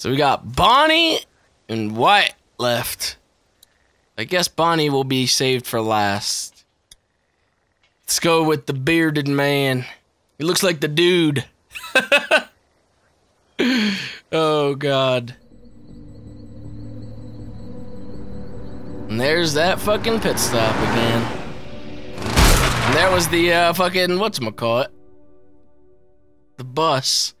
So we got Bonnie and Wyatt left. I guess Bonnie will be saved for last. Let's go with the bearded man. He looks like the dude. Oh, God. And there's that fucking pit stop again. And there was the fucking whatchamacallit. The bus.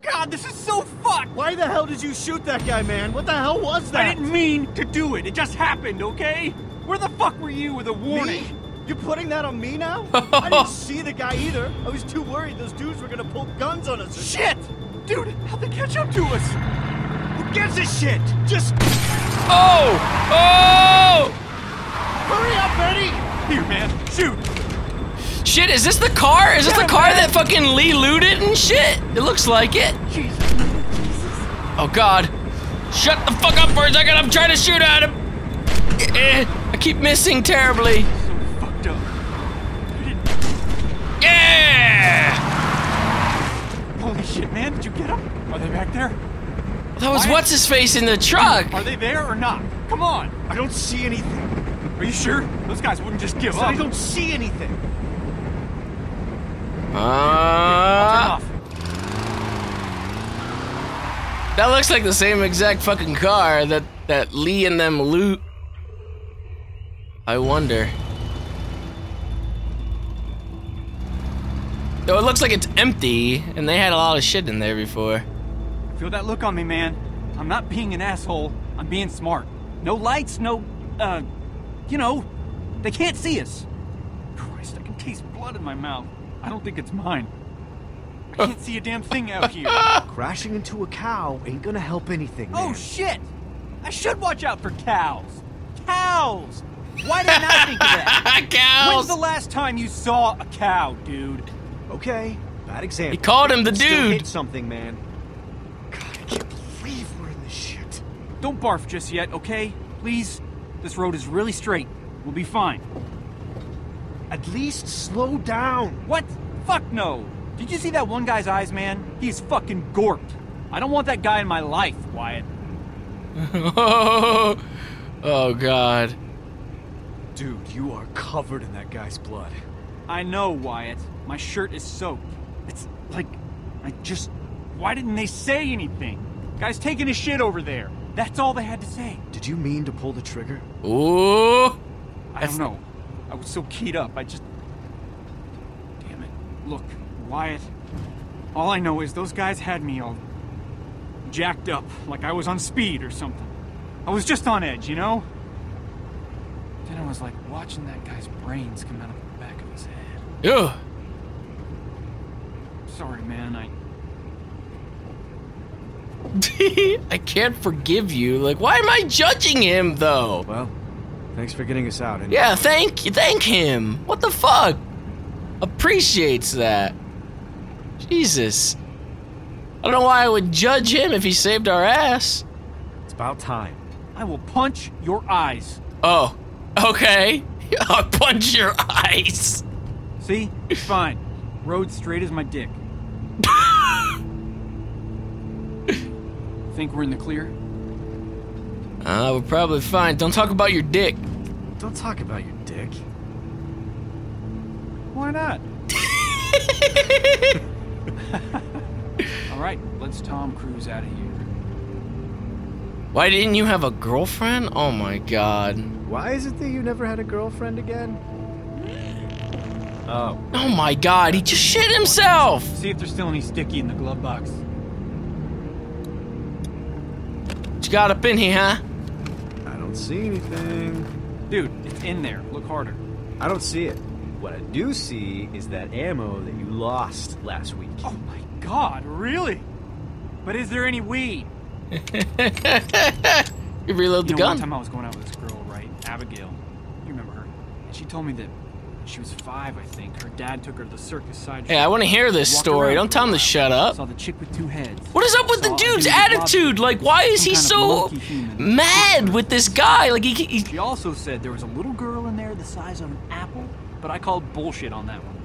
God, this is so fucked! Why the hell did you shoot that guy, man? What the hell was that? I didn't mean to do it. It just happened, okay? Where the fuck were you with a warning? Me? You're putting that on me now? I didn't see the guy either. I was too worried those dudes were gonna pull guns on us. Shit! Dude, how'd they catch up to us? Who gives a shit? Just... Oh! Oh! Hurry up, Eddie! Here, man. Shoot! Shit, is this the car? Is this the car that fucking Lee looted and shit? It looks like it. Jesus. Oh, God. Shut the fuck up for a second. I'm trying to shoot at him. I keep missing terribly. Yeah! Holy shit, man, did you get them? Are they back there? That was what's-his-face in the truck! Are they there or not? Come on! I don't see anything. Are you sure? Those guys wouldn't just give up. I don't see anything. I'll turn it off. That looks like the same exact fucking car that Lee and them loot. I wonder. Though it looks like it's empty, and they had a lot of shit in there before. I feel that look on me, man. I'm not being an asshole. I'm being smart. No lights, no, you know, they can't see us. Christ, I can taste blood in my mouth. I don't think it's mine. I can't see a damn thing out here. Crashing into a cow ain't gonna help anything, man. Oh, shit! I should watch out for cows. Cows! Why didn't I think of that? Cows! When's the last time you saw a cow, dude? Okay, bad example. He called him the dude. Still hit something, man. God, I can't believe we're in this shit. Don't barf just yet, okay? Please. This road is really straight. We'll be fine. At least slow down. What? Fuck no. Did you see that one guy's eyes, man? He's fucking gorped. I don't want that guy in my life, Wyatt. Oh, God. Dude, you are covered in that guy's blood. I know, Wyatt. My shirt is soaked. It's like, why didn't they say anything? Guy's taking his shit over there. That's all they had to say. Did you mean to pull the trigger? Ooh. I don't know. I was so keyed up. Damn it. Look, Wyatt. All I know is those guys had me all jacked up, like I was on speed or something. I was just on edge, you know? Then I was like watching that guy's brains come out of the back of his head. Ew. Sorry, man, I can't forgive you. Like, why am I judging him, though? Well, thanks for getting us out. Anyway. Yeah, thank him. What the fuck? Appreciates that. Jesus. I don't know why I would judge him if he saved our ass. It's about time. I will punch your eyes. Oh, okay. I'll punch your eyes. See? It's fine. Road straight as my dick. Think we're in the clear? We're probably fine. Don't talk about your dick. Don't talk about your dick. Why not? All right, let's Tom Cruise out of here. Why didn't you have a girlfriend? Oh my God. Why is it that you never had a girlfriend again? Oh. Oh my God, he just shit himself! See if there's still any sticky in the glove box. What you got up in here, huh? I don't see anything. Dude, it's in there. Look harder. I don't see it. What I do see is that ammo that you lost last week. Oh my God, really? But is there any weed? You reload the gun. One time I was going out with this girl, right? Abigail. You remember her. And she told me that she was 5, I think. Her dad took her to the circus side. Hey, I want to hear this story. Don't tell him to shut up. Saw the chick with 2 heads. What is up with the dude's attitude? Like, why is he so mad with this guy? Like, she also said there was a little girl in there the size of an apple, but I called bullshit on that one.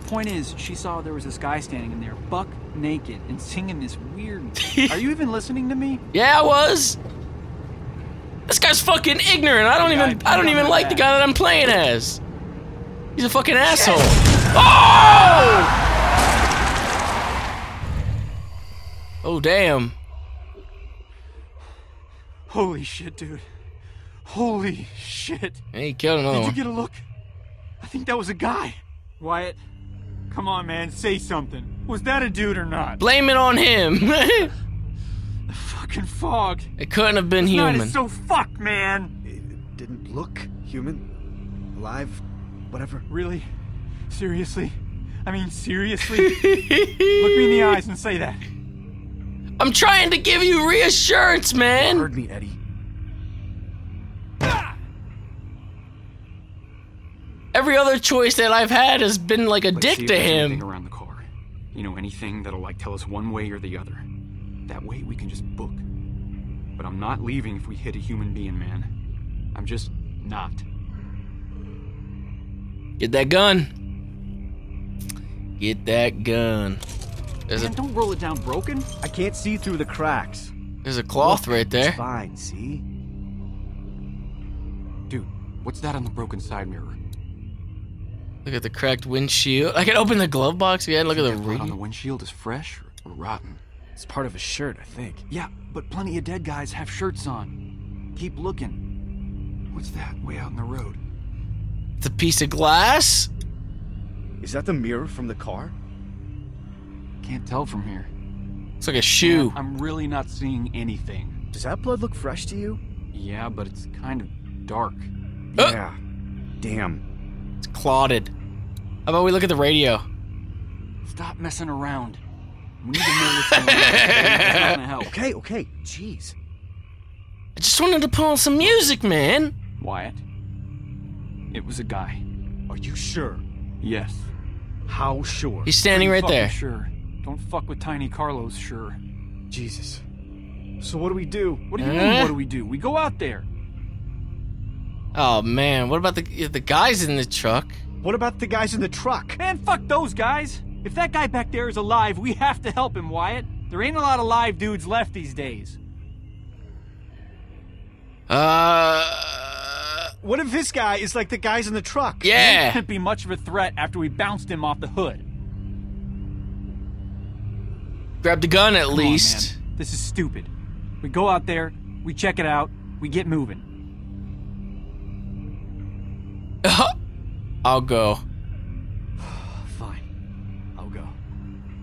The point is, she saw there was this guy standing in there, buck naked and singing this weird... Are you even listening to me? Yeah, I was. This guy's fucking ignorant. I don't even like the guy that I'm playing as. He's a fucking asshole. Oh! Oh, damn. Holy shit, dude. Holy shit. Hey, he killed another one. Did you get a look? I think that was a guy. Wyatt, come on, man. Say something. Was that a dude or not? Blame it on him. The fucking fog. It couldn't have been human. This night is so fucked, man. It didn't look human. Alive. Whatever. Really? Seriously? I mean, seriously? Look me in the eyes and say that. I'm trying to give you reassurance, man. You heard me, Eddie. Every other choice that I've had has been like a dick to him. Anything around the car. You know, anything that'll like tell us one way or the other. That way we can just book. But I'm not leaving if we hit a human being, man. I'm just not. Get that gun. Get that gun. Man, don't roll it down broken. I can't see through the cracks. There's a cloth right there. It's fine, see? Dude, what's that on the broken side mirror? Look at the cracked windshield. I can open the glove box. Yeah, look at the rot on the windshield is fresh or rotten. It's part of a shirt, I think. Yeah, but plenty of dead guys have shirts on. Keep looking. What's that way out in the road? It's a piece of glass. Is that the mirror from the car? Can't tell from here. It's like a shoe. Yeah, I'm really not seeing anything. Does that blood look fresh to you? Yeah, but it's kind of dark. Yeah. Damn. It's clotted. How about we look at the radio? Stop messing around. We need to know what's going on. Help. Okay, okay. Jeez. I just wanted to pull some music, man. Wyatt. It was a guy. Are you sure? Yes. How sure? He's standing right there. Sure. Don't fuck with Tiny Carlos, sure. Jesus. So what do we do? What do you mean, what do we do? We go out there. Oh, man. What about the guys in the truck? What about the guys in the truck? Man, fuck those guys. If that guy back there is alive, we have to help him, Wyatt. There ain't a lot of live dudes left these days. What if this guy is like the guys in the truck? Yeah. He couldn't be much of a threat after we bounced him off the hood. Grab the gun at least. Come on, man. This is stupid. We go out there, we check it out, we get moving. I'll go. Fine. I'll go.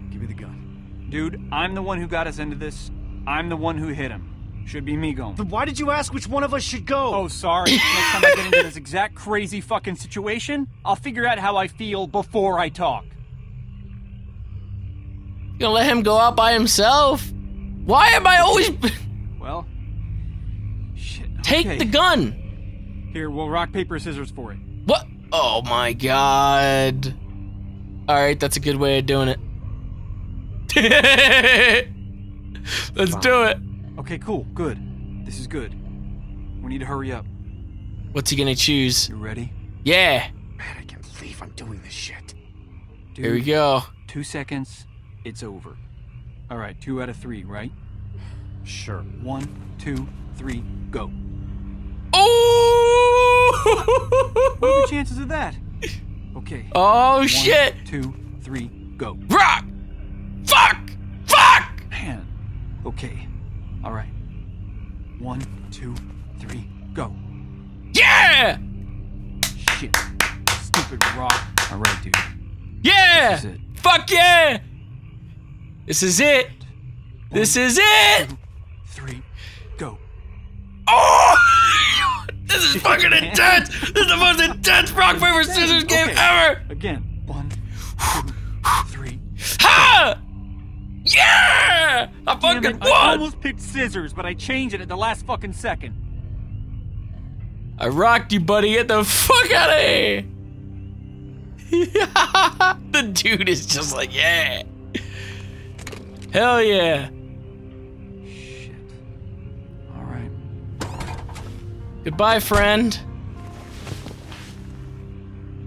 Give me the gun. Dude, I'm the one who got us into this. I'm the one who hit him. Should be me going. Then why did you ask which one of us should go? Oh, sorry. Next time I get into this exact crazy fucking situation, I'll figure out how I feel before I talk. You gonna let him go out by himself? Why am I always... Well... Shit, okay. Take the gun! Here, we'll rock, paper, scissors for it. What? Oh my god. Alright, that's a good way of doing it. Let's do it. Okay, cool, good. This is good. We need to hurry up. What's he gonna choose? You ready? Yeah. Man, I can't believe I'm doing this shit. Dude, here we go. 2 seconds, it's over. All right, 2 out of 3, right? Sure. 1, 2, 3, go. Oh! What are the chances of that? Okay. Oh, shit. 1, 2, 3, go. Rock! Fuck! Fuck! Man, okay. All right. 1, 2, 3, go. Yeah! Shit. Stupid rock. All right, dude. Yeah! This is it. Fuck yeah! This is it. This is it! 2, 3, go. Oh! This is fucking intense! This is the most intense rock, paper, scissors game ever! Again. 1, 2, 3, ha! Yeah! I fucking won! I almost picked scissors, but I changed it at the last fucking second. I rocked you, buddy. Get the fuck out of here! The dude is just like, yeah. Hell yeah. Shit. Alright. Goodbye, friend.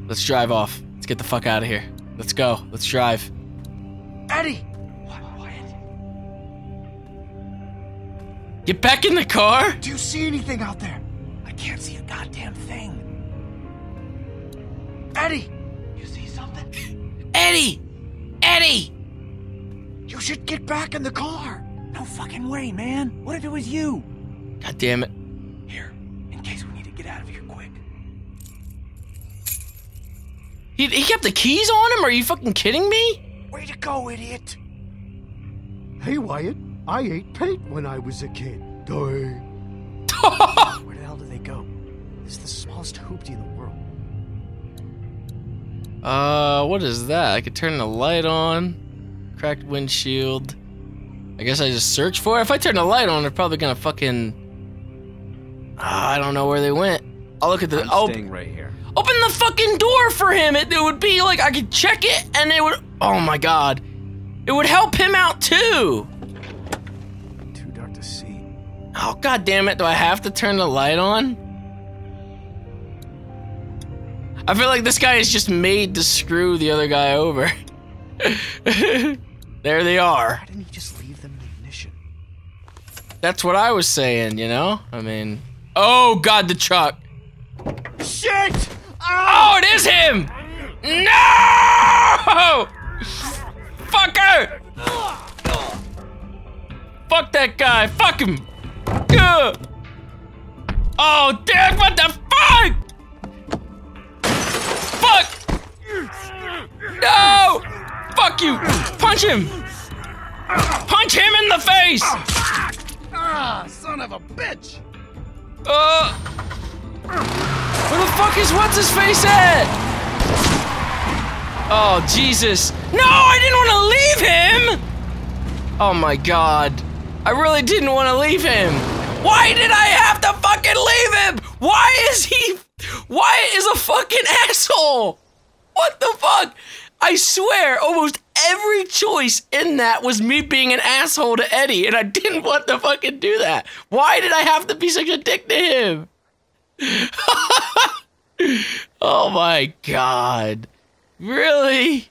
Let's drive off. Let's get the fuck out of here. Let's go. Let's drive. Eddie! Get back in the car? Do you see anything out there? I can't see a goddamn thing. Eddie! You see something? Eddie! Eddie! You should get back in the car. No fucking way, man. What if it was you? God damn it. Here, in case we need to get out of here quick. He kept the keys on him? Are you fucking kidding me? Way to go, idiot. Hey, Wyatt. I ate paint when I was a kid. Dang. Where the hell do they go? This is the smallest hoopty in the world. What is that? I could turn the light on. Cracked windshield. I guess I just search for it. If I turn the light on, they're probably gonna fucking... I don't know where they went. I'll look at the... I'm staying right here. Open the fucking door for him! It would be like, I could check it, and it would... Oh my god. It would help him out too! Oh, god damn it, do I have to turn the light on? I feel like this guy is just made to screw the other guy over. There they are. Why didn't he just leave them the ignition? That's what I was saying, you know? I mean... Oh, god, the truck! Shit! Oh, it is him! No! Fucker! Fuck that guy, fuck him! Oh, dude, what the fuck? Fuck! No! Fuck you! Punch him! Punch him in the face! Ah, son of a bitch! Where the fuck is what's-his-face at? Oh, Jesus. No, I didn't want to leave him! Oh, my God. I really didn't want to leave him. Why did I have to fucking leave him? Why is a fucking asshole? What the fuck? I swear, almost every choice in that was me being an asshole to Eddie, and I didn't want to fucking do that. Why did I have to be such a dick to him? Oh my god. Really?